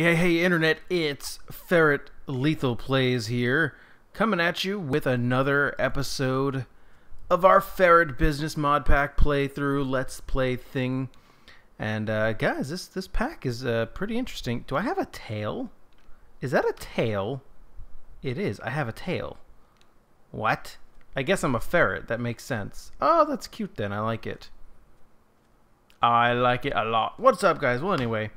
Hey, Internet, it's Ferret Lethal Plays here, coming at you with another episode of our Ferret Business Mod Pack playthrough, Let's Play thing. And guys, this pack is pretty interesting. Do I have a tail? Is that a tail? It is. I have a tail. What? I guess I'm a ferret. That makes sense. Oh, that's cute then. I like it. I like it a lot. What's up, guys? Well, anyway,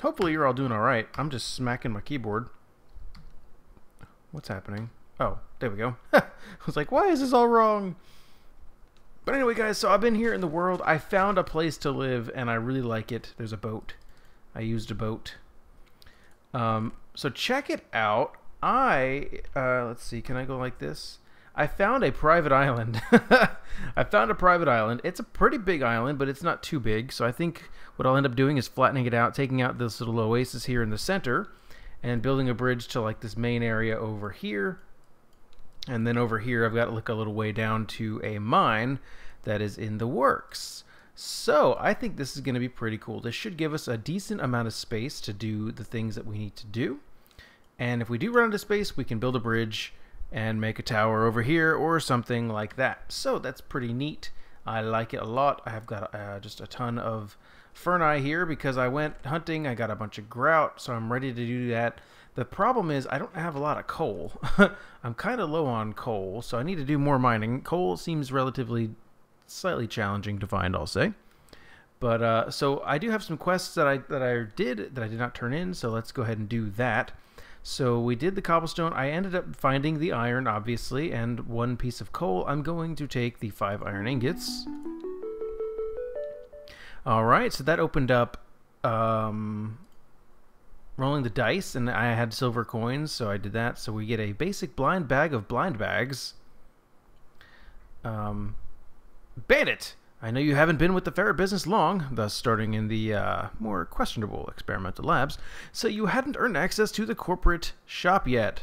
hopefully you're all doing all right. I'm just smacking my keyboard. What's happening? Oh, there we go. I was like, why is this all wrong? But anyway, guys, so I've been here in the world. I found a place to live, and I really like it. There's a boat. I used a boat. So check it out. Let's see, can I go like this? I found a private island. I found a private island. It's a pretty big island, but it's not too big. So I think what I'll end up doing is flattening it out, taking out this little oasis here in the center, and building a bridge to like this main area over here. And then over here, I've got like a little way down to a mine that is in the works. So I think this is going to be pretty cool. This should give us a decent amount of space to do the things that we need to do. And if we do run out of space, we can build a bridge and make a tower over here or something like that. So that's pretty neat. I like it a lot. I have got just a ton of ferni here because I went hunting. I got a bunch of grout, so I'm ready to do that. The problem is I don't have a lot of coal. I'm kind of low on coal, so I need to do more mining. Coal seems relatively slightly challenging to find, I'll say. But so I do have some quests that I did not turn in, so let's go ahead and do that. So we did the cobblestone. I ended up finding the iron, obviously, and one piece of coal. I'm going to take the 5 iron ingots. Alright, so that opened up rolling the dice, and I had silver coins, so I did that. So we get a basic blind bag of blind bags. Bandit! I know you haven't been with the ferret business long, thus starting in the more questionable experimental labs, so you hadn't earned access to the corporate shop yet.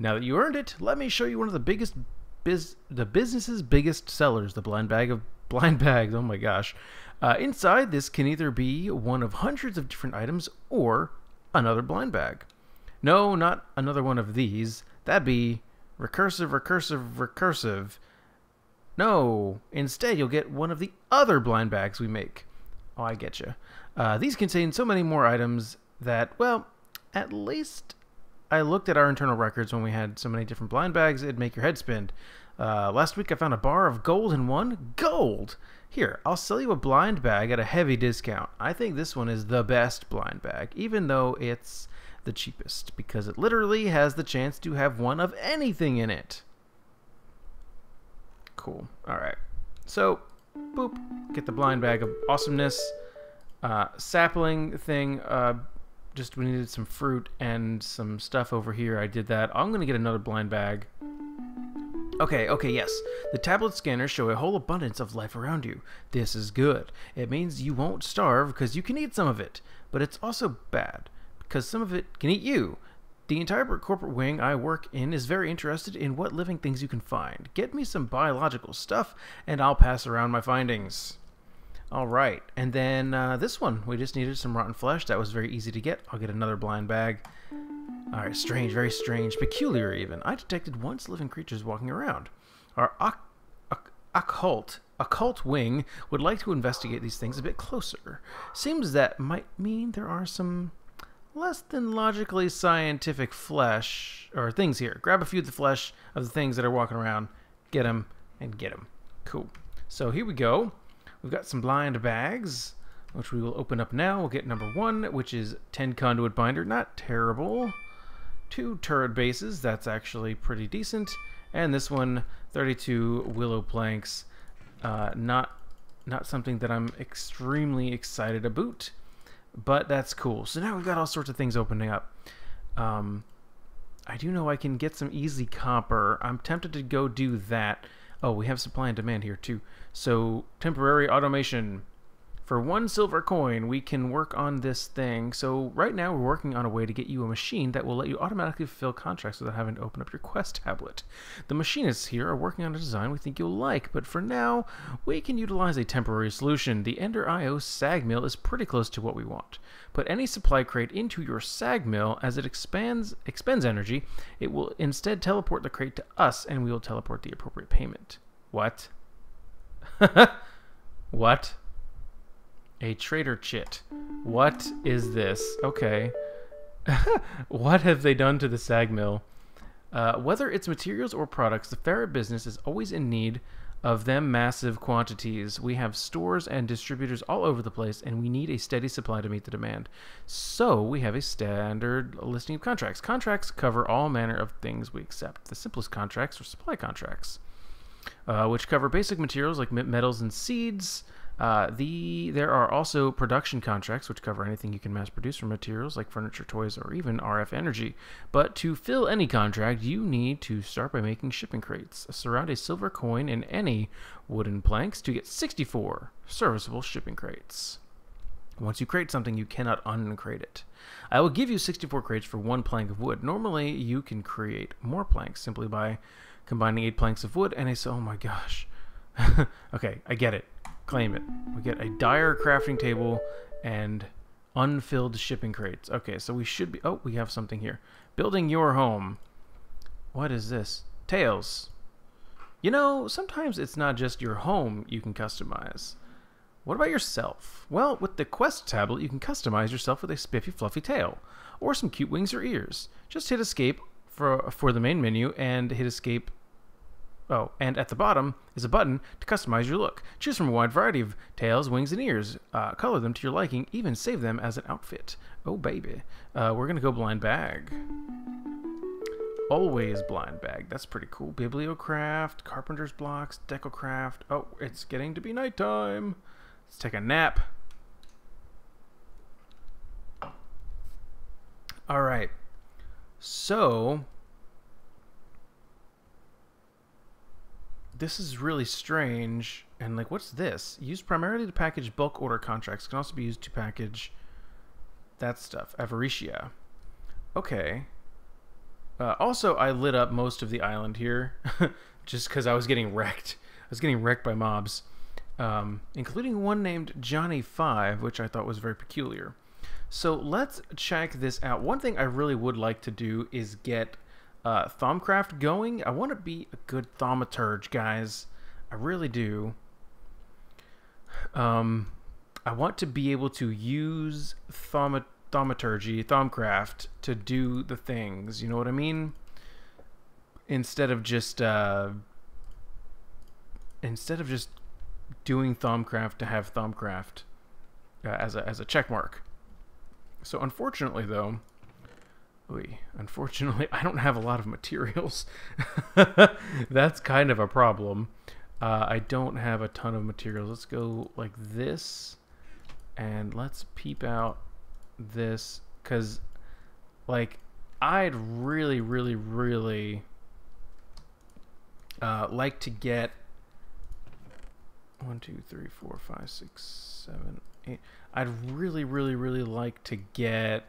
Now that you earned it, let me show you one of the biggest the business's biggest sellers, the blind bag of blind bags. Oh my gosh. Inside, this can either be one of hundreds of different items or another blind bag. No, not another one of these. That'd be recursive. No, instead you'll get one of the other blind bags we make. Oh, I get you. These contain so many more items that, well, at least I looked at our internal records when we had so many different blind bags, it'd make your head spin. Last week I found a bar of gold in one. Gold! Here, I'll sell you a blind bag at a heavy discount. I think this one is the best blind bag, even though it's the cheapest, because it literally has the chance to have one of anything in it. Cool. Alright. So, boop. Get the blind bag of awesomeness. Sapling thing. Just we needed some fruit and some stuff over here. I did that. I'm going to get another blind bag. Okay, yes. The tablet scanners show a whole abundance of life around you. This is good. It means you won't starve because you can eat some of it. But it's also bad because some of it can eat you. The entire corporate wing I work in is very interested in what living things you can find. Get me some biological stuff, and I'll pass around my findings. All right, and then this one. We just needed some rotten flesh. That was very easy to get. I'll get another blind bag. All right, strange, very strange, peculiar even. I detected once living creatures walking around. Our occult wing would like to investigate these things a bit closer. Seems that might mean there are some less than logically scientific flesh or things here. Grab a few of the flesh of the things that are walking around, get them, and get them. Cool. So here we go. We've got some blind bags, which we will open up now. We'll get number 1, which is 10 conduit binder. Not terrible. 2 turret bases. That's actually pretty decent. And this one, 32 willow planks. Not something that I'm extremely excited about. But that's cool. So now we've got all sorts of things opening up. I do know I can get some easy copper. I'm tempted to go do that. Oh, we have supply and demand here too. So temporary automation. For 1 silver coin, we can work on this thing. So right now we're working on a way to get you a machine that will let you automatically fulfill contracts without having to open up your quest tablet. The machinists here are working on a design we think you'll like, but for now, we can utilize a temporary solution. The Ender IO sag mill is pretty close to what we want. Put any supply crate into your sag mill. As it expends energy, it will instead teleport the crate to us, and we will teleport the appropriate payment. What? What? A trader chit. What is this? Okay. What have they done to the sag mill? Whether it's materials or products, the ferret business is always in need of them massive quantities. We have stores and distributors all over the place, and we need a steady supply to meet the demand. So we have a standard listing of contracts. Contracts cover all manner of things we accept. The simplest contracts are supply contracts, which cover basic materials like metals and seeds. There are also production contracts, which cover anything you can mass produce from materials like furniture, toys, or even RF energy. But to fill any contract, you need to start by making shipping crates. Surround a silver coin in any wooden planks to get 64 serviceable shipping crates. Once you crate something, you cannot uncrate it. I will give you 64 crates for 1 plank of wood. Normally, you can create more planks simply by combining 8 planks of wood and oh my gosh. Okay, I get it. Claim it. We get a dire crafting table and unfilled shipping crates. Okay, so we should be... Oh, we have something here. Building your home. What is this? Tails. You know, sometimes it's not just your home you can customize. What about yourself? Well, with the quest tablet, you can customize yourself with a spiffy, fluffy tail. Or some cute wings or ears. Just hit escape for the main menu and hit escape... Oh, and at the bottom is a button to customize your look. Choose from a wide variety of tails, wings, and ears. Color them to your liking, even save them as an outfit. Oh, baby. We're going to go blind bag. Always blind bag. That's pretty cool. Bibliocraft, Carpenter's Blocks, Decocraft. Oh, it's getting to be nighttime. Let's take a nap. All right. So... This is really strange, and like, what's this? Used primarily to package bulk order contracts. Can also be used to package that stuff. Avaricia. Okay. Also, I lit up most of the island here, just because I was getting wrecked. I was getting wrecked by mobs, including one named Johnny 5, which I thought was very peculiar. So let's check this out. One thing I really would like to do is get... Thaumcraft going. I want to be a good Thaumaturge, guys. I really do. I want to be able to use Thaumaturgy, Thaumcraft, to do the things. You know what I mean? Instead of just doing Thaumcraft to have Thaumcraft as a checkmark. So unfortunately, though. Unfortunately, I don't have a lot of materials. That's kind of a problem. I don't have a ton of materials. Let's go like this, and let's peep out this, because, like, I'd really, really, really like to get 1, 2, 3, 4, 5, 6, 7, 8. I'd really, really, really like to get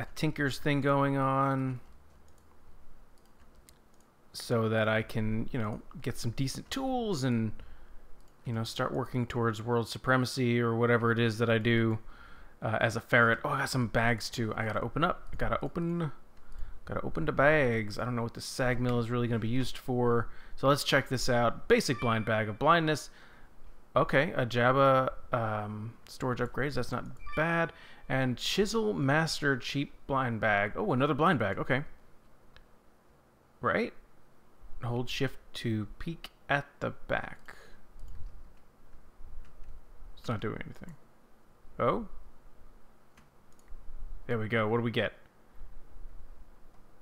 a Tinkers thing going on so that I can, you know, get some decent tools and, you know, start working towards world supremacy or whatever it is that I do as a ferret. Oh, I got some bags too. I gotta open up. I gotta open the bags. I don't know what the sag mill is really gonna be used for. So let's check this out. Basic blind bag of blindness. Okay, a Jabba storage upgrades. That's not bad. And Chisel Master Cheap Blind Bag. Oh, another blind bag. Okay. Right? Hold shift to peek at the back. It's not doing anything. Oh? There we go. What do we get?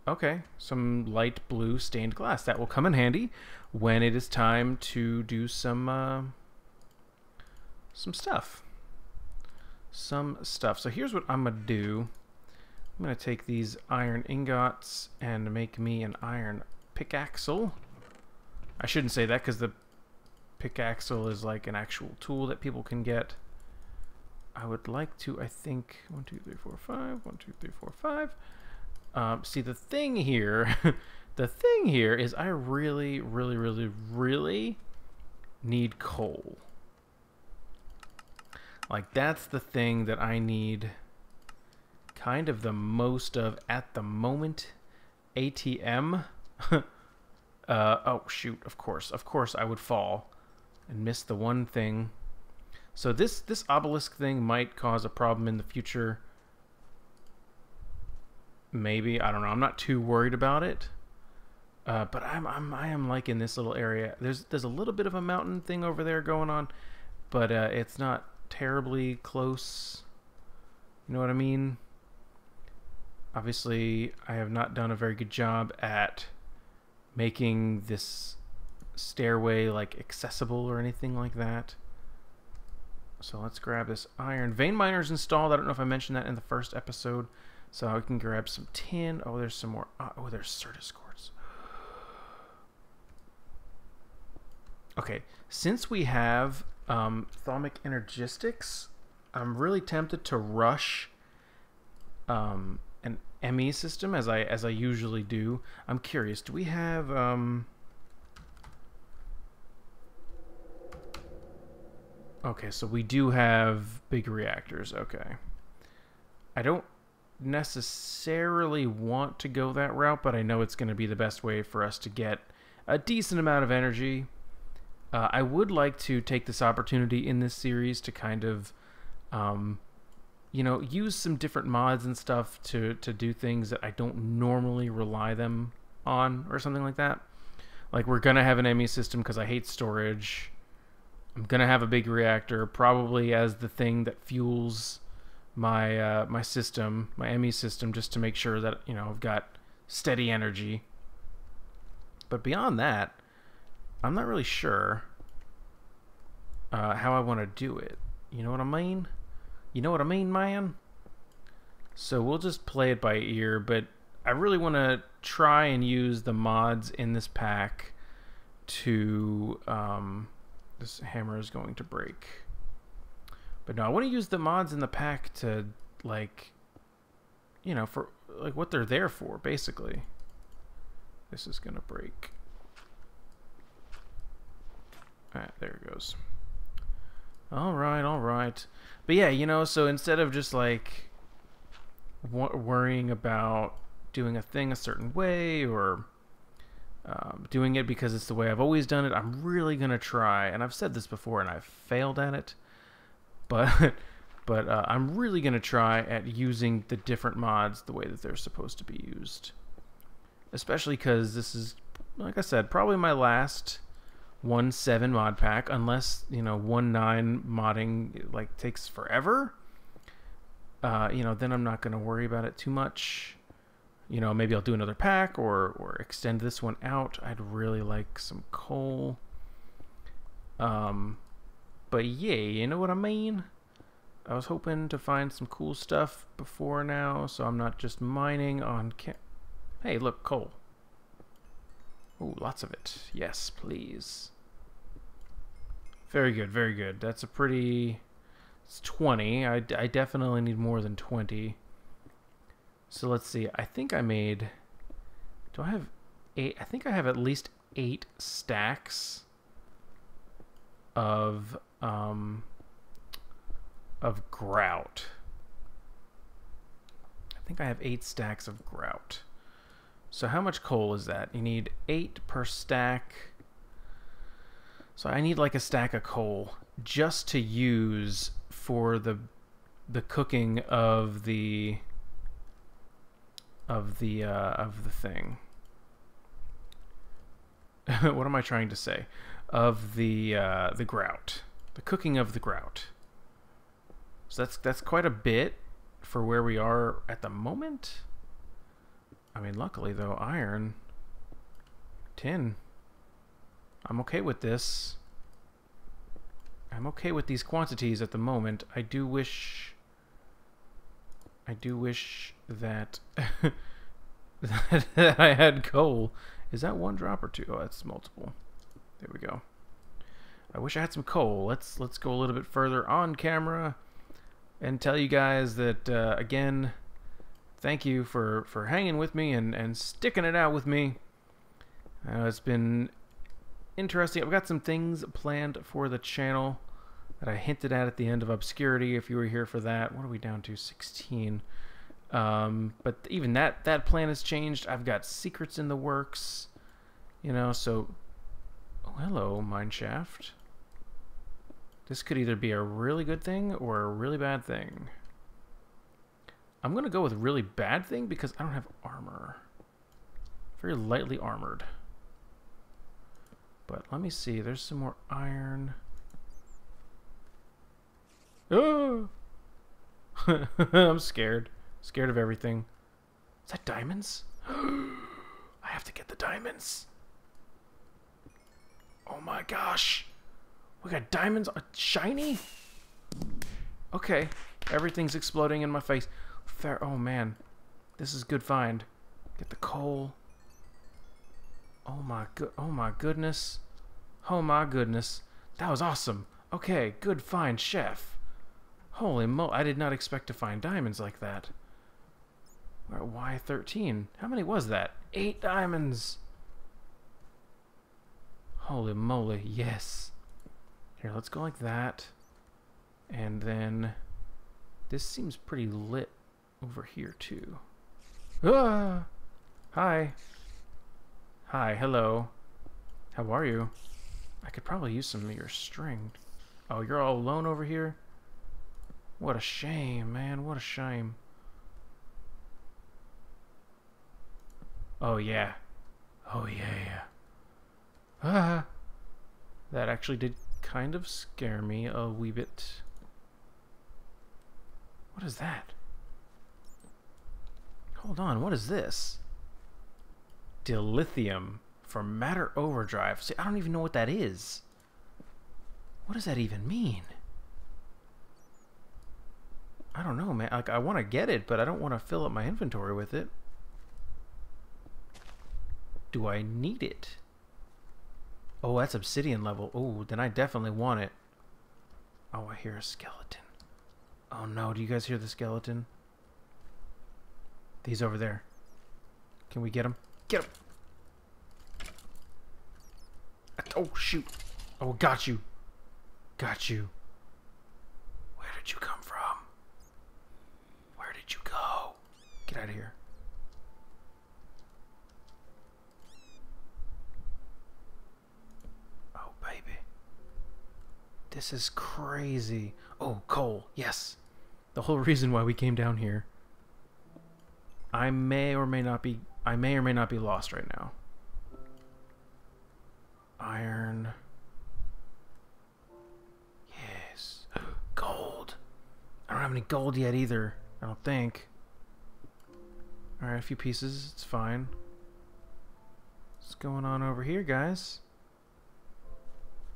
Okay. Some light blue stained glass. That will come in handy when it is time to do some stuff. So here's what I'm gonna do. I'm gonna take these iron ingots and make me an iron pickaxle. I shouldn't say that because the pickaxle is like an actual tool that people can get. I would like to, I think, 1, 2, 3, 4, 5, 1, 2, 3, 4, 5. See, the thing here, is I really need coal. Like, that's the thing that I need kind of the most of at the moment. ATM. Oh, shoot, of course I would fall and miss the one thing. So this obelisk thing might cause a problem in the future. Maybe, I don't know. I'm not too worried about it, but I am liking this little area. There's a little bit of a mountain thing over there going on, but it's not terribly close. You know what I mean? Obviously, I have not done a very good job at making this stairway like accessible or anything like that. So let's grab this iron. Vein miner's installed. I don't know if I mentioned that in the first episode. So we can grab some tin. Oh, there's some more. Oh, there's Certus quartz. Okay, since we have Thaumic Energistics, I'm really tempted to rush an ME system as I usually do. I'm curious. Do we have? Okay, so we do have big reactors. Okay, I don't necessarily want to go that route, but I know it's going to be the best way for us to get a decent amount of energy. I would like to take this opportunity in this series to kind of you know, use some different mods and stuff to do things that I don't normally rely them on or something like that. Like, we're going to have an ME system because I hate storage. I'm going to have a big reactor probably as the thing that fuels my my ME system, just to make sure that, you know, I've got steady energy. But beyond that, I'm not really sure how I want to do it. You know what I mean? You know what I mean, man? So we'll just play it by ear, but I really want to try and use the mods in this pack to this hammer is going to break. But no, I want to use the mods in the pack to, like, you know, for, like, what they're there for, basically. This is going to break. All right, there it goes. All right, all right. But yeah, you know, so instead of just, like, worrying about doing a thing a certain way or doing it because it's the way I've always done it, I'm really going to try. And I've said this before, and I've failed at it. But I'm really going to try at using the different mods the way that they're supposed to be used. Especially because this is, like I said, probably my last 1.7 mod pack. Unless, you know, 1.9 modding, like, takes forever. You know, then I'm not going to worry about it too much. You know, maybe I'll do another pack or extend this one out. I'd really like some coal. But yeah, you know what I mean? I was hoping to find some cool stuff before now, so I'm not just mining on cam. Hey, look, coal. Oh, lots of it. Yes, please. Very good, very good. That's a pretty... It's 20. I definitely need more than 20. So let's see. I think I made... Do I have 8? I think I have at least 8 stacks of grout. I think I have 8 stacks of grout. So how much coal is that? You need 8 per stack. So I need like a stack of coal just to use for the cooking of the thing. What am I trying to say? Of the grout, the cooking of the grout. So that's quite a bit for where we are at the moment. I mean, luckily though, iron, tin. I'm okay with this. I'm okay with these quantities at the moment. I do wish that that I had coal. Is that 1 drop or 2? Oh, that's multiple. There we go. I wish I had some coal. Let's go a little bit further on camera. and tell you guys that, again, thank you for hanging with me and sticking it out with me. It's been interesting. I've got some things planned for the channel that I hinted at the end of Obscurity, if you were here for that. What are we down to? 16. But even that plan has changed. I've got secrets in the works, you know, so... Oh, hello, Mineshaft. This could either be a really good thing or a really bad thing. I'm going to go with really bad thing because I don't have armor. Very lightly armored. But let me see. There's some more iron... Oh! I'm scared. Scared of everything. Is that diamonds? I have to get the diamonds. Oh my gosh. We got diamonds. Shiny? Okay. Everything's exploding in my face. Oh man. This is a good find. Get the coal. Oh my goodness. Oh my goodness. That was awesome. Okay. Good find, chef. Holy mo! I did not expect to find diamonds like that. We're at Y13. How many was that? 8 diamonds! Holy moly, yes! Here, let's go like that. And then... This seems pretty lit over here, too. Ah! Hi! Hi, hello. How are you? I could probably use some of your string. Oh, you're all alone over here? What a shame, man. What a shame. Oh, yeah. Oh, yeah. Ah! That actually did kind of scare me a wee bit. What is that? Hold on. What is this? Dilithium from Matter Overdrive. See, I don't even know what that is. What does that even mean? I don't know, man. Like, I want to get it, but I don't want to fill up my inventory with it. Do I need it? Oh, that's obsidian level. Oh, then I definitely want it. Oh, I hear a skeleton. Oh no, do you guys hear the skeleton? He's over there. Can we get him? Get him! Oh, shoot. Oh, got you. Got you. Where did you come from? You go. Get out of here. Oh, baby. This is crazy. Oh, coal. Yes. The whole reason why we came down here. I may or may not be lost right now. Iron. Yes. Gold. I don't have any gold yet either. I don't think. Alright, a few pieces. It's fine. What's going on over here, guys?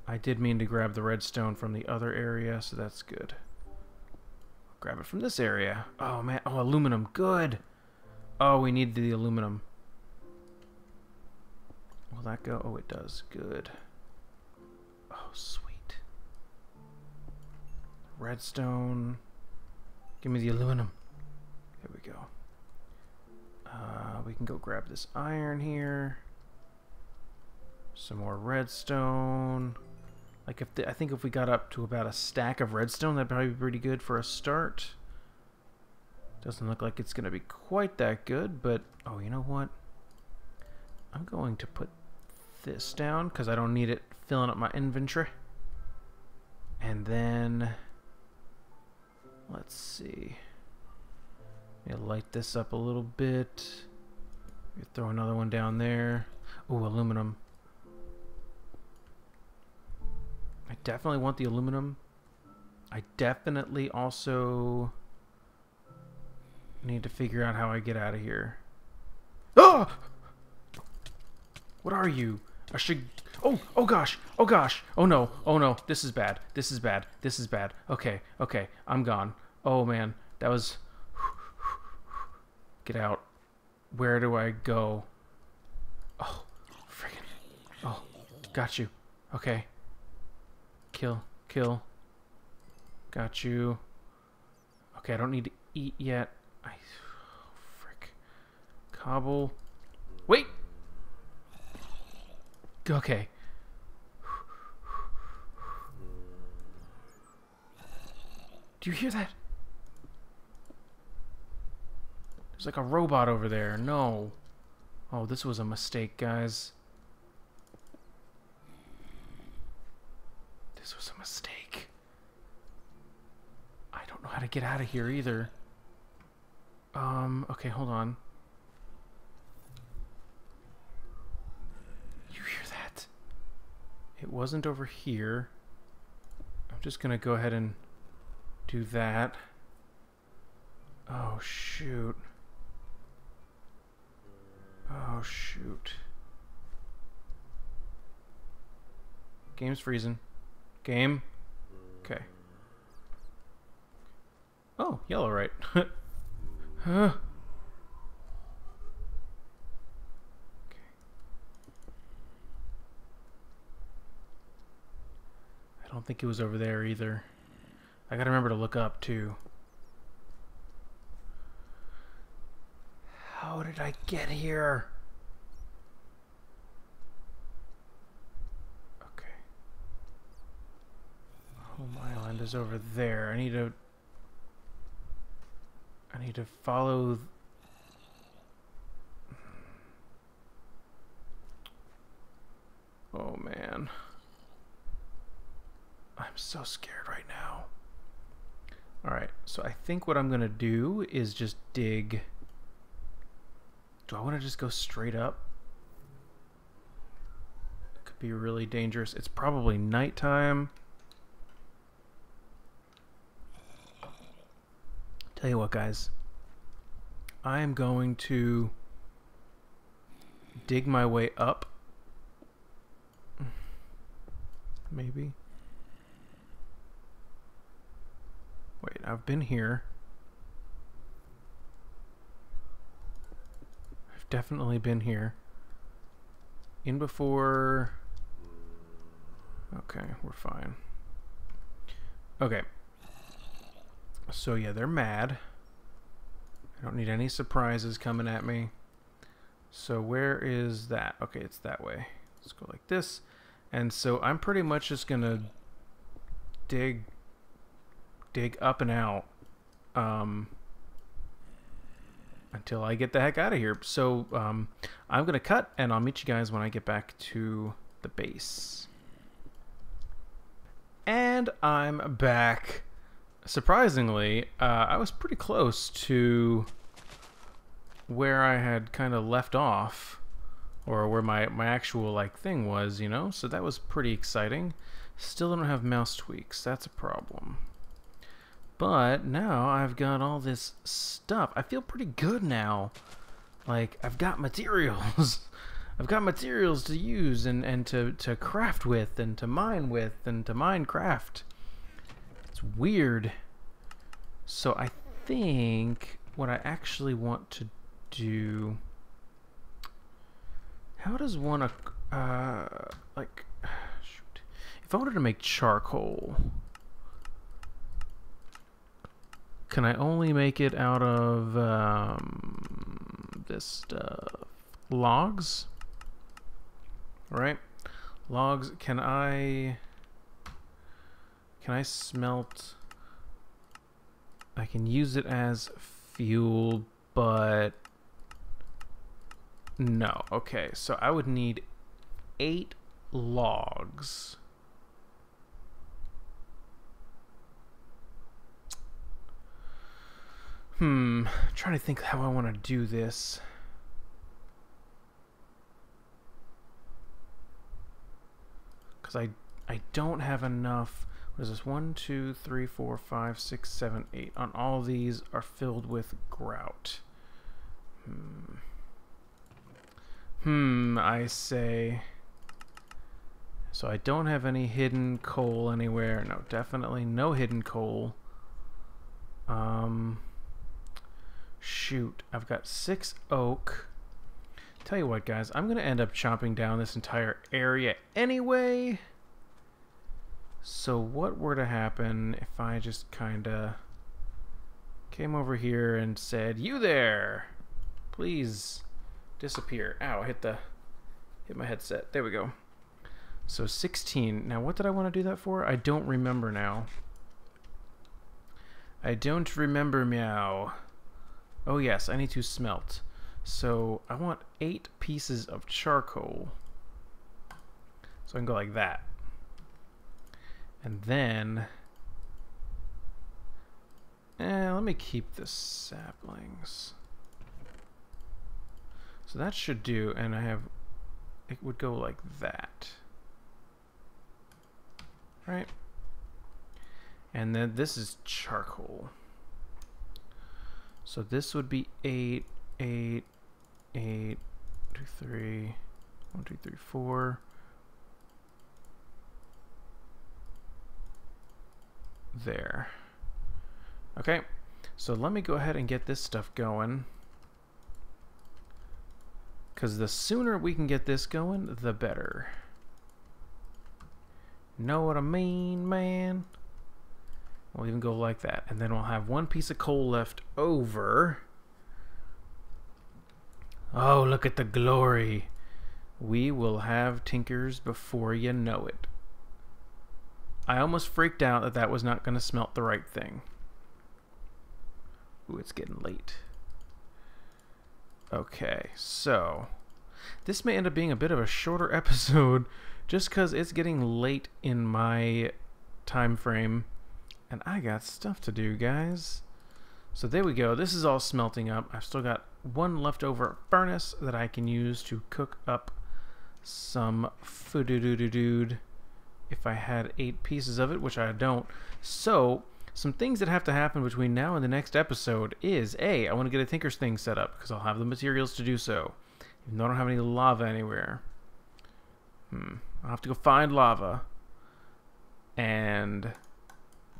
I did mean to grab the redstone from the other area, so that's good. I'll grab it from this area. Oh, man. Oh, aluminum. Good. Oh, we need the aluminum. Will that go? Oh, it does. Good. Oh, sweet. Redstone. Give me the aluminum. There we go. We can go grab this iron here. Some more redstone. Like I think if we got up to about a stack of redstone, that'd probably be pretty good for a start. Doesn't look like it's gonna be quite that good, but oh, you know what? I'm going to put this down because I don't need it filling up my inventory. And then. Let's see. Let me light this up a little bit. Throw another one down there. Ooh, aluminum. I definitely want the aluminum. I definitely also need to figure out how I get out of here. Ah! What are you? I should... Oh, oh gosh, oh gosh, oh no, this is bad, this is bad, this is bad. Okay, okay, I'm gone. Oh man, that was... Get out. Where do I go? Oh, freaking... Oh, got you. Okay. Kill, kill. Got you. Okay, I don't need to eat yet. Frick. Cobble. Wait! Okay. Do you hear that? There's like a robot over there. No. Oh, this was a mistake, guys. This was a mistake. I don't know how to get out of here either. Okay, hold on. You hear that? It wasn't over here. I'm just gonna go ahead and do that. Oh, shoot. Oh, shoot. Game's freezing. Game. Okay. Oh, yellow, right? Huh. Okay. I don't think it was over there either. I gotta remember to look up too. How did I get here? Home Island is over there. I need to follow. Oh man. I'm so scared right now. Alright, so I think what I'm gonna do is just dig. Do I wanna just go straight up? It could be really dangerous. It's probably nighttime. Tell you what, guys, I am going to dig my way up, maybe. Wait, I've been here. I've definitely been here. In before. Okay, we're fine. Okay. So yeah, they're mad. I don't need any surprises coming at me. So where is that? Okay, it's that way. Let's go like this. And so I'm pretty much just gonna dig up and out until I get the heck out of here. So I'm gonna cut, and I'll meet you guys when I get back to the base. And I'm back. Surprisingly, I was pretty close to where I had kind of left off, or where my actual like thing was, you know, so that was pretty exciting. Still don't have mouse tweaks, that's a problem. But now I've got all this stuff. I feel pretty good now. Like, I've got materials. I've got materials to use and to craft with and to mine craft. It's weird. So I think what I actually want to do, how does one like, shoot, if I wanted to make charcoal, can I only make it out of this stuff? Logs? All right, logs. Can I smelt? I can use it as fuel, but no. Okay, so I would need 8 logs. I'm trying to think how I want to do this. Because I don't have enough. What is this? 1, 2, 3, 4, 5, 6, 7, 8. On all of these are filled with grout. I say. So I don't have any hidden coal anywhere. No, definitely no hidden coal. Shoot, I've got 6 oak. Tell you what, guys, I'm gonna end up chopping down this entire area anyway. So what were to happen if I just kinda came over here and said, "You there, please disappear." Ow, I hit my headset. There we go. So 16. Now what did I want to do that for? I don't remember now. I don't remember, meow. Oh yes, I need to smelt. So I want 8 pieces of charcoal. So I can go like that. And then let me keep the saplings. So that should do, and I have, it would go like that. Right? And then this is charcoal. So this would be 8, 8, 8, 2, 3, 1, 2, 3, 4. There. Okay, so let me go ahead and get this stuff going, because the sooner we can get this going, the better. Know what I mean, man? We'll even go like that, and then we'll have 1 piece of coal left over. Oh, look at the glory. We will have Tinkers before you know it. I almost freaked out that that was not going to smelt the right thing. Ooh, it's getting late. Okay, so this may end up being a bit of a shorter episode just because it's getting late in my time frame and I got stuff to do, guys. So there we go. This is all smelting up. I've still got 1 leftover furnace that I can use to cook up some food if I had 8 pieces of it, which I don't. So some things that have to happen between now and the next episode is, A, I want to get a Tinker's thing set up, because I'll have the materials to do so. Even though I don't have any lava anywhere. I'll have to go find lava and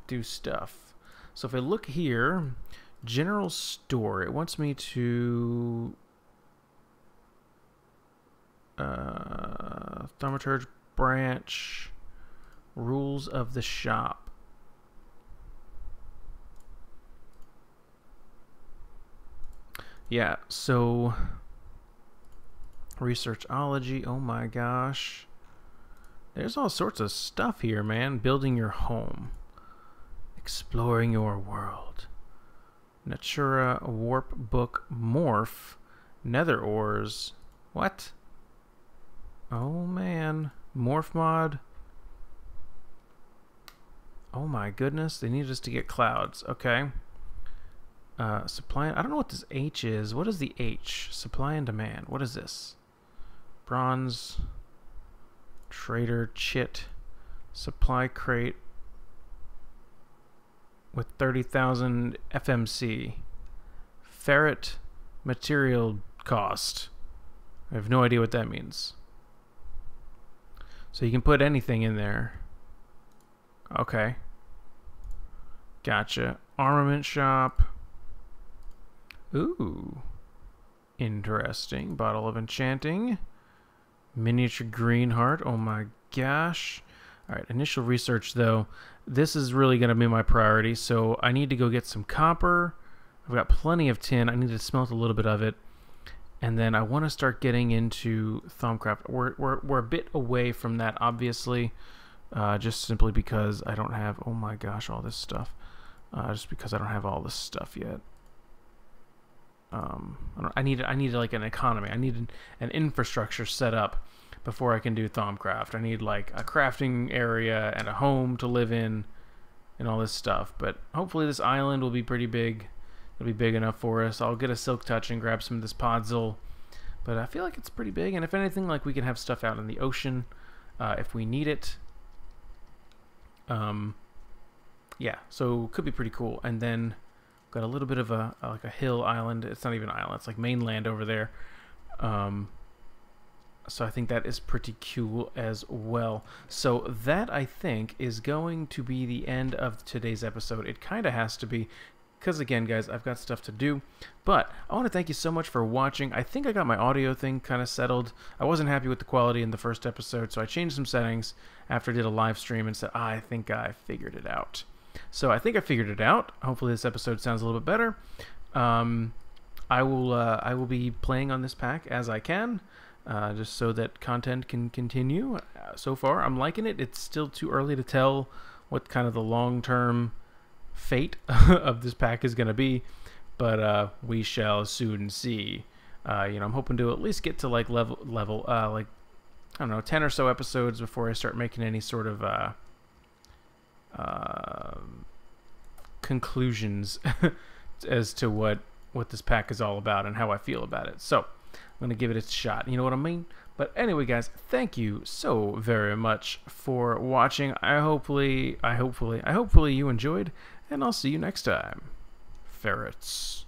do stuff. So if I look here, general store, it wants me to Thaumaturge branch, rules of the shop. Yeah, so researchology, oh my gosh. There's all sorts of stuff here, man. Building your home. Exploring your world. Natura, Warp Book, Morph, Nether Ores. What? Oh man. Morph Mod. Oh my goodness, they needed us to get clouds. Okay. Supply, I don't know what this H is. What is the H? Supply and demand. What is this? Bronze, trader, chit, supply crate with 30,000 FMC. Ferret material cost. I have no idea what that means. So you can put anything in there. Okay. Gotcha. Armament shop. Ooh, interesting. Bottle of enchanting, miniature Greenheart. Oh my gosh. All right, initial research though. This is really going to be my priority. So I need to go get some copper. I've got plenty of tin. I need to smelt a little bit of it. And then I want to start getting into Thaumcraft. We're a bit away from that, obviously, just simply because I don't have, oh my gosh, all this stuff. Just because I don't have all this stuff yet. I need like an economy. I need an infrastructure set up before I can do Thaumcraft. I need like a crafting area and a home to live in and all this stuff. But hopefully this island will be pretty big. It'll be big enough for us. I'll get a silk touch and grab some of this podzol. But I feel like it's pretty big. And if anything, like we can have stuff out in the ocean if we need it. Yeah. So could be pretty cool. And then got a little bit of a like a hill island. It's not even an island. It's like mainland over there. So I think that is pretty cool as well. So that I think is going to be the end of today's episode. It kind of has to be, because again, guys, I've got stuff to do. But I want to thank you so much for watching. I think I got my audio thing kind of settled. I wasn't happy with the quality in the first episode, so I changed some settings after I did a live stream and said, I think I figured it out. So I think I figured it out. Hopefully this episode sounds a little bit better. I will be playing on this pack as I can, just so that content can continue. So far, I'm liking it. It's still too early to tell what kind of the long-term fate of this pack is going to be, but we shall soon see. You know, I'm hoping to at least get to like level I don't know, 10 or so episodes before I start making any sort of conclusions as to what this pack is all about and how I feel about it. So I'm going to give it a shot. You know what I mean? But anyway, guys, thank you so very much for watching. I hopefully you enjoyed, and I'll see you next time. Ferrets.